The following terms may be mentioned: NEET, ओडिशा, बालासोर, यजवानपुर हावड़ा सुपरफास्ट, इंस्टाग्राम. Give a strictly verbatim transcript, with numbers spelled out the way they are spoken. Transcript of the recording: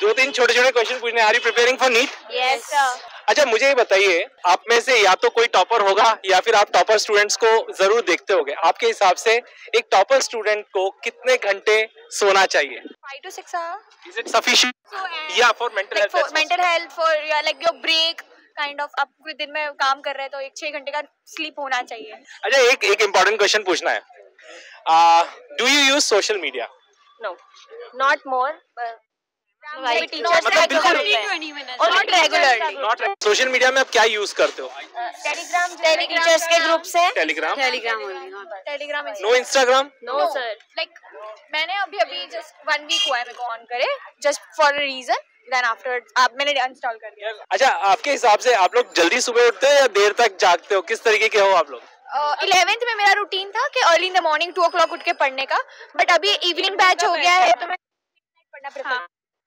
दो तीन छोटे छोटे क्वेश्चन पूछने। Are you preparing for NEET? Yes sir. अच्छा मुझे ये बताइए, आप में से या तो कोई टॉपर होगा या फिर आप टॉपर स्टूडेंट्स को जरूर देखते होंगे। आपके हिसाब से एक टॉपर स्टूडेंट को कितने घंटे सोना चाहिए? Five to six hour. Is it sufficient या for mental health? For mental health, for like your break kind of. आप पूरे दिन में काम कर रहे हैं तो एक छह घंटे का स्लीप होना चाहिए। अच्छा एक एक इम्पोर्टेंट क्वेश्चन पूछना है, do you use social media? No, not more, मतलब सोशल मीडिया में आप क्या यूज करते हो? टेलीग्राम, टीचर्स के ग्रुप से। Telegram, Telegram, Telegram. No इंस्टाग्राम? No sir, like मैंने अभी अभी जस्ट वन वीक हुआ है मेरे को ऑन करे, just for a reason, then afterwards आप मैंने अनइंस्टॉल कर दिया। अच्छा आपके हिसाब से आप लोग जल्दी सुबह उठते हो या देर तक जागते हो, किस तरीके के हो आप लोग? इलेवेंथ में मेरा रूटीन था कि early in the morning two o'clock उठ के पढ़ने का, बट अभी इवनिंग बैच हो गया है तो मैं पढ़ना प्रेफर